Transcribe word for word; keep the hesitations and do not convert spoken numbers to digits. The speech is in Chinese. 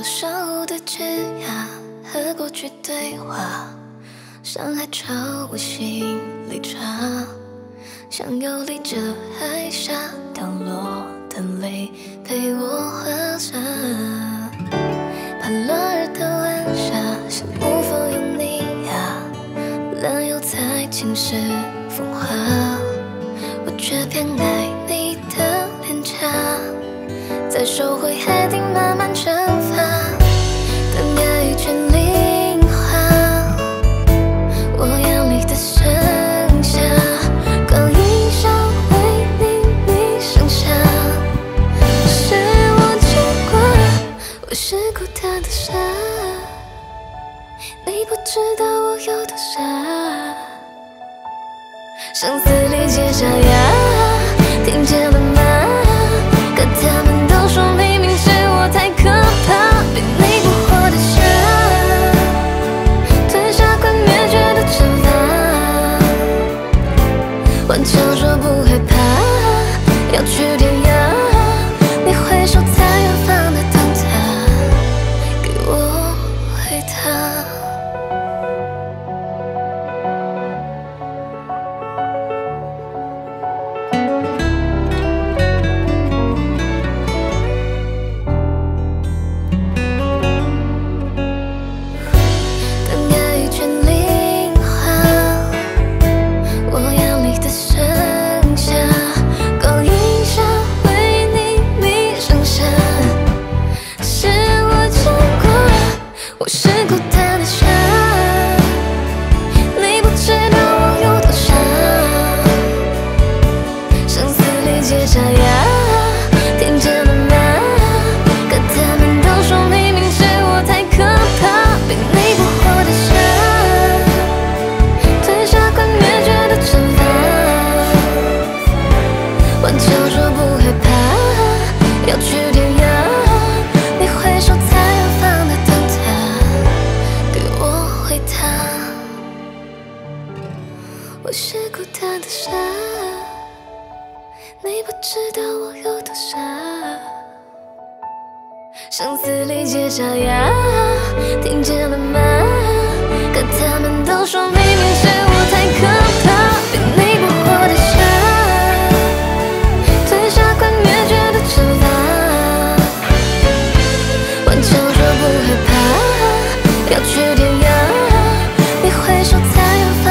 有稍后的枝桠和过去对话，像海潮我心里茶，像游离着海下掉落的泪陪我滑下，盘拉尔的晚霞像无风有你呀，蓝油在侵蚀风化，我却偏爱你的脸颊，在手绘海底慢慢蒸发。 知道我有多傻，声嘶力竭沙哑，听见了吗？可他们都说明明是我太可怕，被你蛊惑的傻，吞下快灭绝的惩罚，顽强说不害怕，要去天涯，你回首在远方的灯塔，给我回答。 我是孤单的傻，你不知道我有多傻，声嘶力竭沙哑，听见了吗？可他们都说明明是我太可怕，被你蛊惑的傻，吞下快灭绝的惩罚，顽强说不害怕，要去天涯，你回首在远方。